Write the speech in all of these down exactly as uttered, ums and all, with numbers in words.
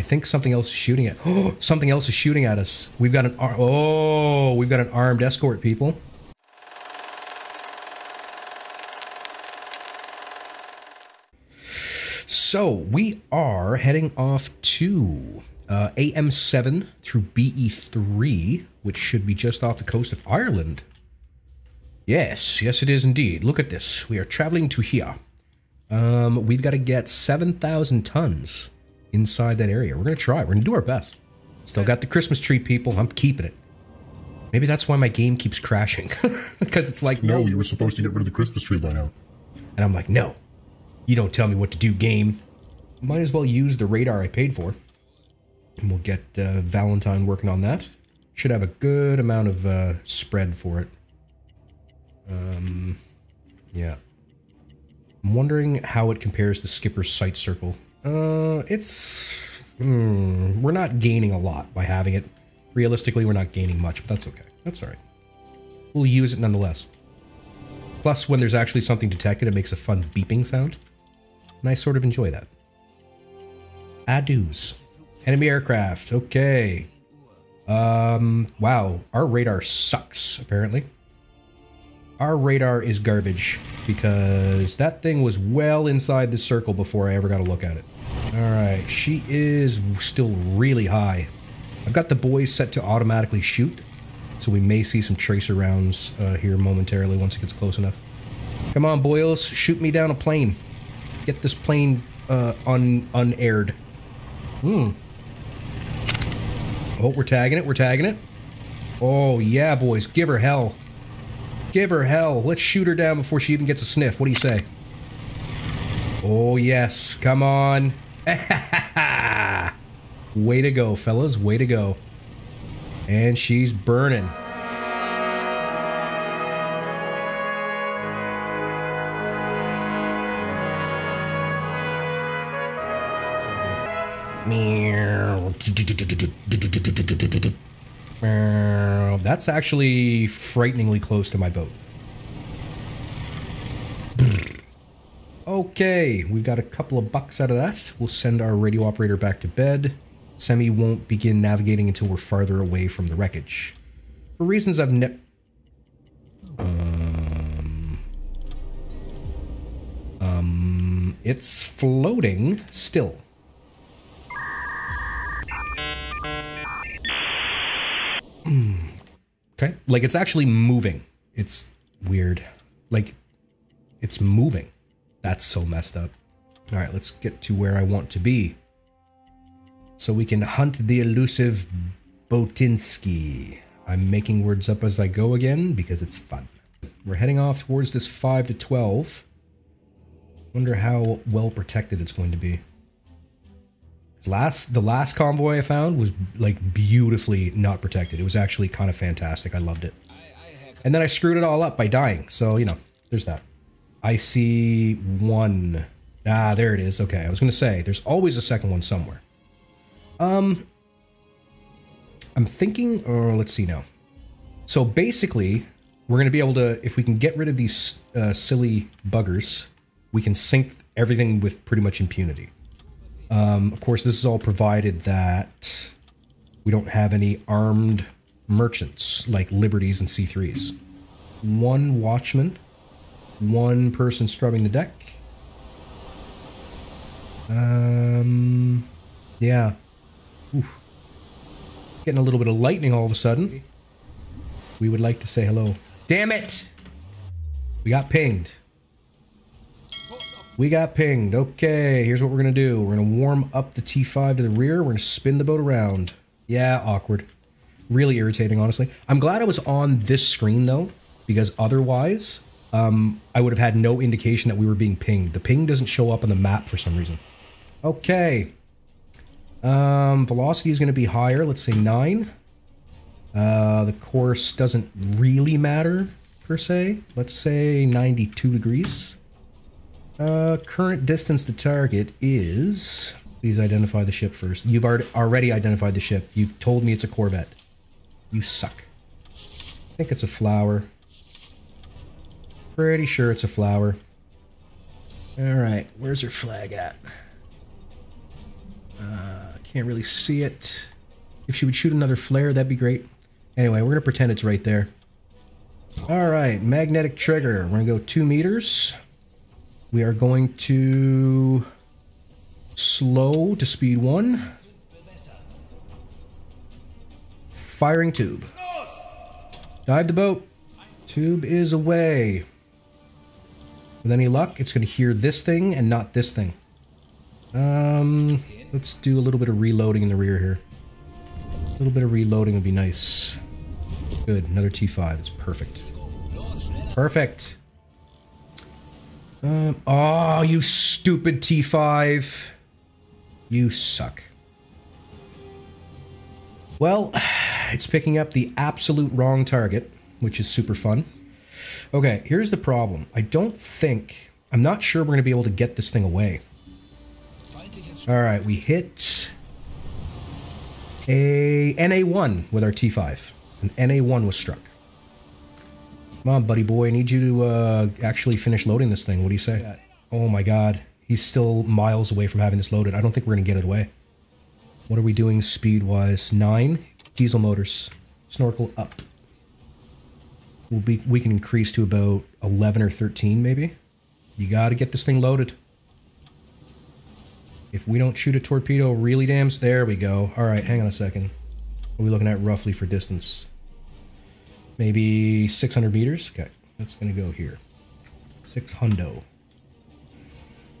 I think something else is shooting at. Oh, something else is shooting at us. We've got an ar- oh, we've got an armed escort, people. So we are heading off to uh, A M seven through B E three, which should be just off the coast of Ireland. Yes, yes, it is indeed. Look at this. We are traveling to here. Um, we've got to get seven thousand tons inside that area. We're going to try. We're going to do our best. Still got the Christmas tree, people. I'm keeping it. Maybe that's why my game keeps crashing. Because it's like, no, you were supposed to get rid of the Christmas tree by now. And I'm like, no. You don't tell me what to do, game. Might as well use the radar I paid for. And we'll get uh, Valentine working on that. Should have a good amount of uh, spread for it. Um, yeah. I'm wondering how it compares to Skipper's Sight Circle. Uh, it's... Mm, we're not gaining a lot by having it. Realistically, we're not gaining much, but that's okay. That's alright. We'll use it nonetheless. Plus, when there's actually something detected, it makes a fun beeping sound. And I sort of enjoy that. Ados. Enemy aircraft. Okay. Um, wow. Our radar sucks, apparently. Our radar is garbage, because that thing was well inside the circle before I ever got a look at it. Alright, she is still really high. I've got the boys set to automatically shoot, so we may see some tracer rounds uh, here momentarily once it gets close enough. Come on, boils, shoot me down a plane. Get this plane uh, un unaired. Hmm. Oh, we're tagging it, we're tagging it. Oh yeah, boys, give her hell. Give her hell. Let's shoot her down before she even gets a sniff. What do you say? Oh, yes. Come on. Way to go, fellas. Way to go. And she's burning. Meow. That's actually frighteningly close to my boat. Okay, we've got a couple of bucks out of that. We'll send our radio operator back to bed. Semi won't begin navigating until we're farther away from the wreckage. For reasons I've never... Um... Um... It's floating still. Okay, like it's actually moving. It's weird. Like, it's moving. That's so messed up. All right, let's get to where I want to be. So we can hunt the elusive Botinsky. I'm making words up as I go again because it's fun. We're heading off towards this five to twelve. Wonder how well protected it's going to be. Last, the last convoy I found was like beautifully not protected. It was actually kind of fantastic. I loved it. And then I screwed it all up by dying. So, you know, there's that. I see one. Ah, there it is. Okay, I was going to say, there's always a second one somewhere. Um, I'm thinking, or let's see now. So basically, we're going to be able to, if we can get rid of these uh, silly buggers, we can sink everything with pretty much impunity. Um, of course, this is all provided that we don't have any armed merchants like Liberties and C threes. One watchman, one person scrubbing the deck. Um, yeah. Oof. Getting a little bit of lightning all of a sudden. We would like to say hello. Damn it! We got pinged. We got pinged. Okay, here's what we're going to do. We're going to warm up the T five to the rear. We're going to spin the boat around. Yeah, awkward. Really irritating, honestly. I'm glad I was on this screen, though, because otherwise um, I would have had no indication that we were being pinged. The ping doesn't show up on the map for some reason. Okay. Um, velocity is going to be higher. Let's say nine. Uh, the course doesn't really matter, per se. Let's say ninety-two degrees. Uh, current distance to target is... Please identify the ship first. You've already identified the ship. You've told me it's a Corvette. You suck. I think it's a flower. Pretty sure it's a flower. Alright, where's her flag at? Uh, Can't really see it. If she would shoot another flare, that'd be great. Anyway, we're going to pretend it's right there. All right, magnetic trigger. We're going to go two meters. We are going to slow to speed one. Firing tube. Dive the boat. Tube is away. With any luck, it's going to hear this thing and not this thing. Um, let's do a little bit of reloading in the rear here. A little bit of reloading would be nice. Good, another T five. It's perfect. Perfect. Um, oh, you stupid T five. You suck. Well, it's picking up the absolute wrong target, which is super fun. Okay, here's the problem. I don't think... I'm not sure we're going to be able to get this thing away. Alright, we hit... a N A one with our T five. An N A one was struck. Come on, buddy boy. I need you to uh, actually finish loading this thing. What do you say? Oh my god. He's still miles away from having this loaded. I don't think we're going to get it away. What are we doing speed-wise? Nine. Diesel motors. Snorkel up. We'll be, we can increase to about eleven or thirteen, maybe. You gotta get this thing loaded. If we don't shoot a torpedo really damn... There we go. Alright, hang on a second. What are we looking at roughly for distance? Maybe six hundred meters? Okay, that's gonna go here. six hundo.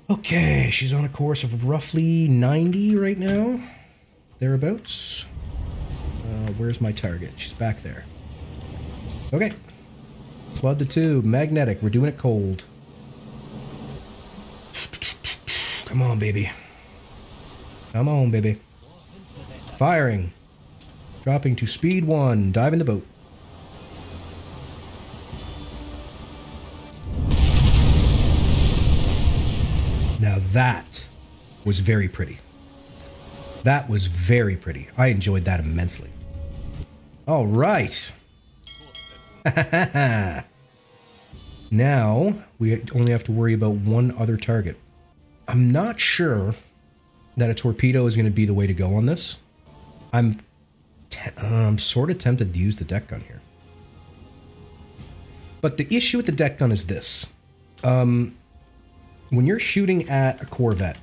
Okay, she's on a course of roughly ninety right now. Thereabouts. Uh, where's my target? She's back there. Okay. Flood the tube. Magnetic. We're doing it cold. Come on, baby. Come on, baby. Firing. Dropping to speed one. Dive in the boat. Now that was very pretty. That was very pretty. I enjoyed that immensely. All right. Now, we only have to worry about one other target. I'm not sure that a torpedo is going to be the way to go on this. I'm, I'm sort of tempted to use the deck gun here. But the issue with the deck gun is this. Um, when you're shooting at a Corvette,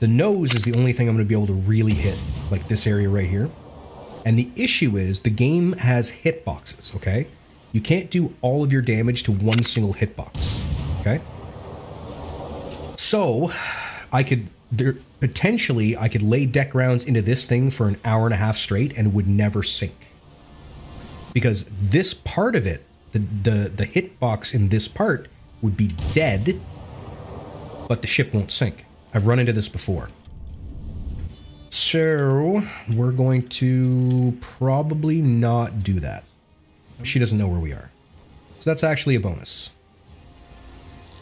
the nose is the only thing I'm going to be able to really hit, like this area right here. And the issue is, the game has hitboxes, okay? You can't do all of your damage to one single hitbox, okay? So, I could, there, potentially, I could lay deck rounds into this thing for an hour and a half straight and it would never sink. Because this part of it, the, the, the hitbox in this part would be dead, but the ship won't sink. I've run into this before. So, we're going to probably not do that. She doesn't know where we are. So that's actually a bonus.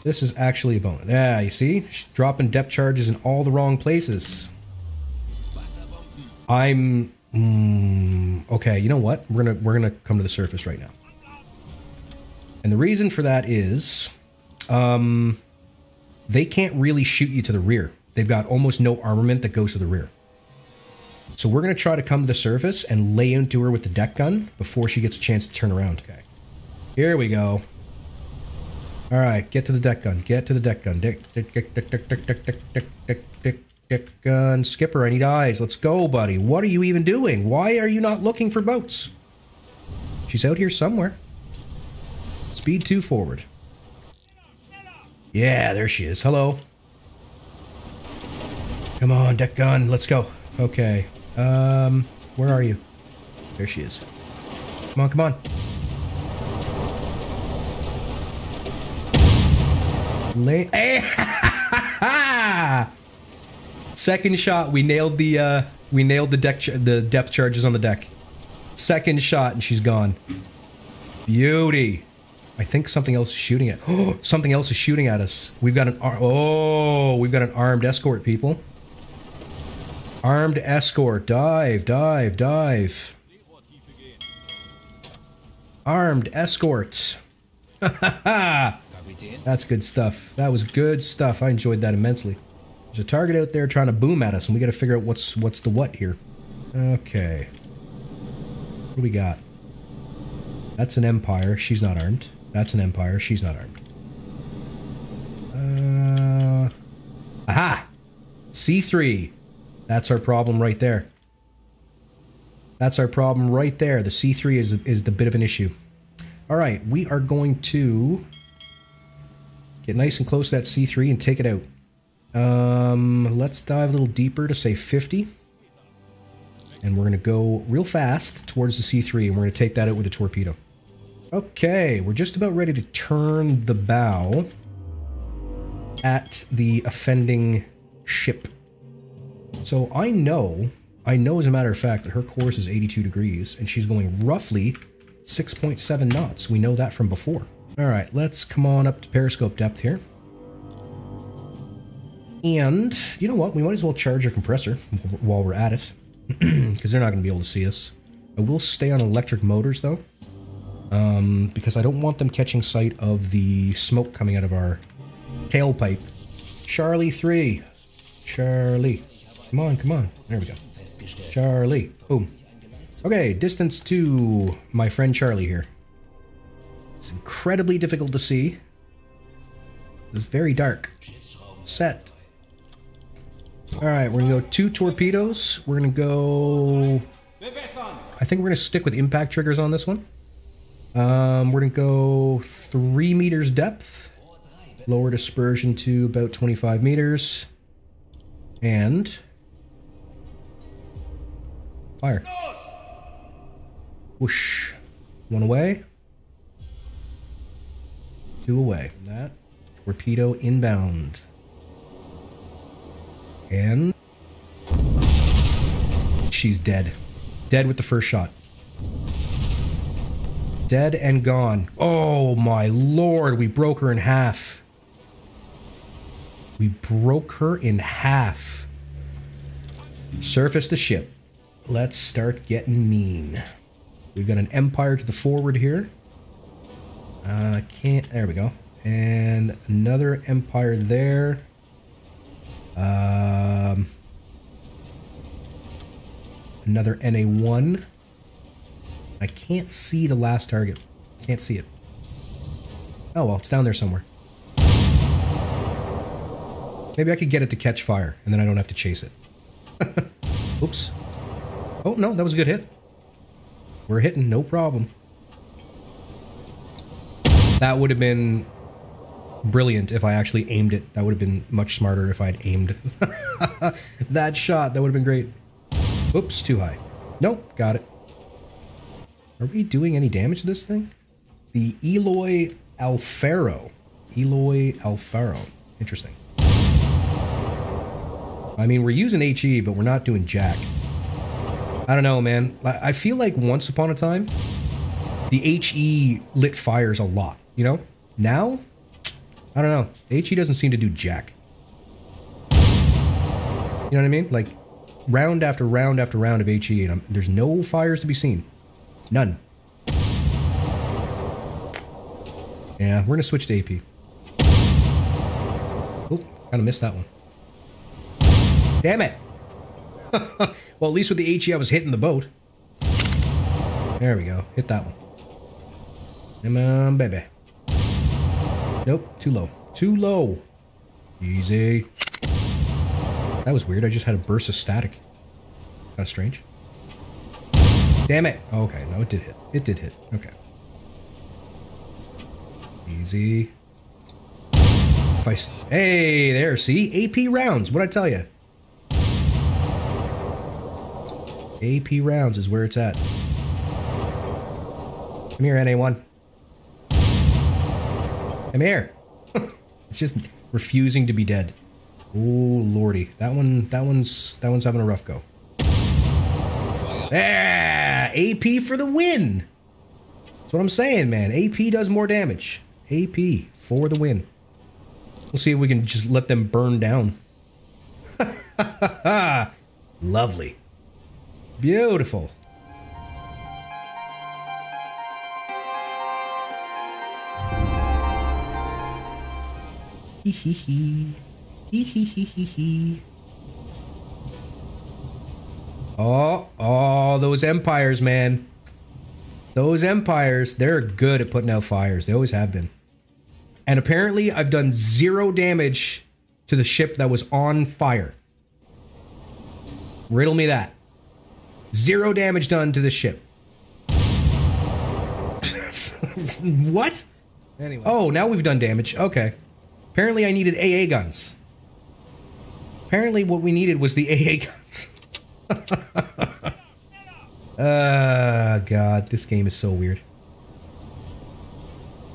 This is actually a bonus. Yeah, you see? She's dropping depth charges in all the wrong places. I'm... Mm, okay, you know what? We're gonna, we're gonna come to the surface right now. And the reason for that is... Um, they can't really shoot you to the rear. They've got almost no armament that goes to the rear. So we're going to try to come to the surface and lay into her with the deck gun before she gets a chance to turn around. Okay. Here we go. All right, get to the deck gun. Get to the deck gun. Deck, deck, deck, deck, deck, deck, deck, deck, deck, deck, deck gun. Skipper, I need eyes. Let's go, buddy. What are you even doing? Why are you not looking for boats? She's out here somewhere. Speed two forward. Yeah, there she is. Hello. Come on, deck gun. Let's go. Okay. Um, where are you? There she is. Come on, come on. Lay hey! Second shot, we nailed the uh, we nailed the deck ch the depth charges on the deck. Second shot, and she's gone. Beauty. I think something else is shooting at. Oh, something else is shooting at us. We've got an ar oh, we've got an armed escort, people. Armed escort. Dive, dive, dive. Armed escorts. That's good stuff. That was good stuff. I enjoyed that immensely. There's a target out there trying to boom at us, and we got to figure out what's what's the what here. Okay. What do we got? That's an Empire. She's not armed. That's an Empire. She's not armed. Uh, aha! C three. That's our problem right there. That's our problem right there. The C three is, is the bit of an issue. All right, we are going to get nice and close to that C three and take it out. Um, let's dive a little deeper to say fifty. And we're going to go real fast towards the C three, and we're going to take that out with a torpedo. Okay, we're just about ready to turn the bow at the offending ship. So I know, I know as a matter of fact that her course is eighty-two degrees, and she's going roughly six point seven knots. We know that from before. All right, let's come on up to periscope depth here. And you know what? We might as well charge our compressor while we're at it, because they're not going to be able to see us. I will stay on electric motors though, um, because I don't want them catching sight of the smoke coming out of our tailpipe. Charlie three. Charlie. Come on, come on. There we go. Charlie. Boom. Okay, distance to my friend Charlie here. It's incredibly difficult to see. It's very dark. Set. Alright, we're gonna go two torpedoes. We're gonna go... I think we're gonna stick with impact triggers on this one. Um, we're gonna go three meters depth. Lower dispersion to about twenty-five meters. And... fire. Whoosh. One away. Two away. That. Torpedo inbound. And... she's dead. Dead with the first shot. Dead and gone. Oh my lord, we broke her in half. We broke her in half. Surface the ship. Let's start getting mean. We've got an Empire to the forward here. Uh, can't... there we go. And another Empire there. Um, another N A one. I can't see the last target. Can't see it. Oh well, it's down there somewhere. Maybe I could get it to catch fire, and then I don't have to chase it. Oops. Oh no, that was a good hit. We're hitting, no problem. That would have been brilliant if I actually aimed it. That would have been much smarter if I had aimed that shot. That would have been great. Oops, too high. Nope, got it. Are we doing any damage to this thing? The Eloy Alfaro. Eloy Alfaro. Interesting. I mean, we're using H E, but we're not doing jack. I don't know, man. I feel like once upon a time, the H E lit fires a lot, you know? Now, I don't know. The H E doesn't seem to do jack. You know what I mean? Like, round after round after round of H E, and I'm, there's no fires to be seen. None. Yeah, we're gonna switch to A P. Oh, kinda missed that one. Damn it! Well, at least with the H E, I was hitting the boat. There we go. Hit that one. Come on, baby. Nope. Too low. Too low. Easy. That was weird. I just had a burst of static. Kind of strange. Damn it. Okay. No, it did hit. It did hit. Okay. Easy. If I... hey, there. See? A P rounds. What'd I tell you? A P rounds is where it's at. Come here, N A one. Come here. It's just refusing to be dead. Oh lordy, that one, that one's, that one's having a rough go. Ah, A P for the win. That's what I'm saying, man. A P does more damage. A P for the win. We'll see if we can just let them burn down. Lovely. Beautiful. Hee hee hee. Hee hee hee hee hee. Oh, oh, those empires, man. Those empires, they're good at putting out fires. They always have been. And apparently I've done zero damage to the ship that was on fire. Riddle me that. Zero damage done to the ship. What? Anyway. Oh, now we've done damage. Okay. Apparently I needed A A guns. Apparently what we needed was the A A guns. Uh, God, this game is so weird.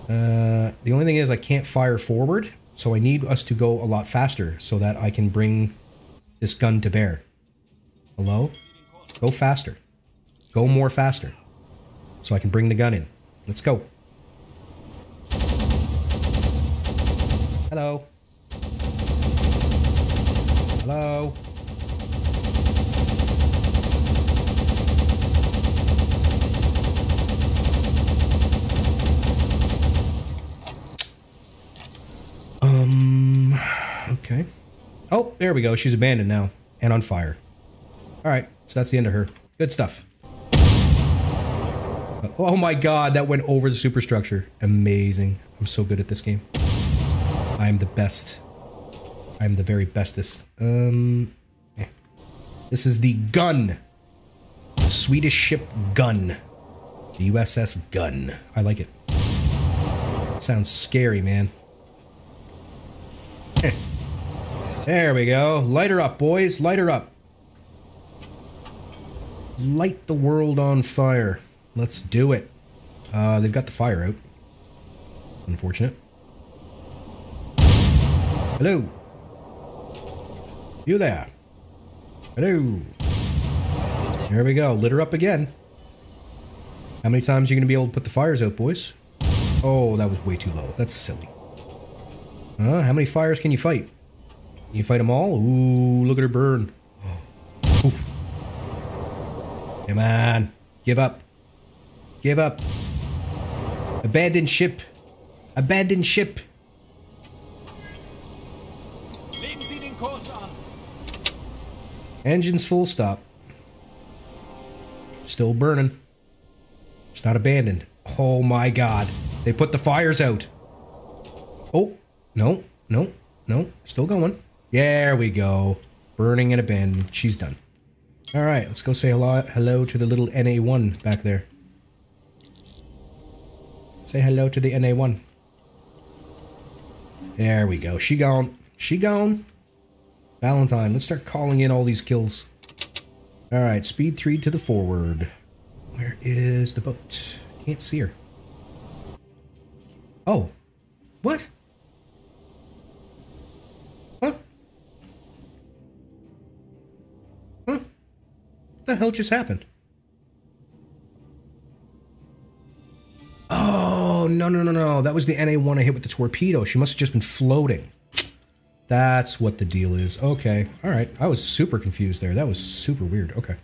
Uh, the only thing is I can't fire forward, so I need us to go a lot faster so that I can bring this gun to bear. Hello? Go faster. Go more faster. So I can bring the gun in. Let's go. Hello. Hello. Um, okay. Oh, there we go. She's abandoned now and on fire. All right. So that's the end of her. Good stuff. Oh my God, that went over the superstructure. Amazing. I'm so good at this game. I am the best. I am the very bestest. Um, yeah. This is the gun. The Swedish ship Gun. The U S S Gun. I like it. Sounds scary, man. There we go. Light her up, boys. Light her up. Light the world on fire. Let's do it. Uh, they've got the fire out. Unfortunate. Hello. You there. Hello. There we go. Lit her up again. How many times are you going to be able to put the fires out, boys? Oh, that was way too low. That's silly. Uh, how many fires can you fight? Can you fight them all? Ooh, look at her burn. Oof. Come on. Give up. Give up. Abandon ship. Abandon ship. Engines full stop. Still burning. It's not abandoned. Oh my God. They put the fires out. Oh, no, no, no. Still going. There we go. Burning and abandoned. She's done. All right, let's go say hello, hello to the little N A one back there. Say hello to the N A one. There we go. She gone. She gone. Valentine. Let's start calling in all these kills. All right. Speed three to the forward. Where is the boat? Can't see her. Oh. What? Huh? Huh? What the hell just happened? Oh, no, no, no, no. That was the N A one I hit with the torpedo. She must have just been floating. That's what the deal is. Okay. All right. I was super confused there. That was super weird. Okay.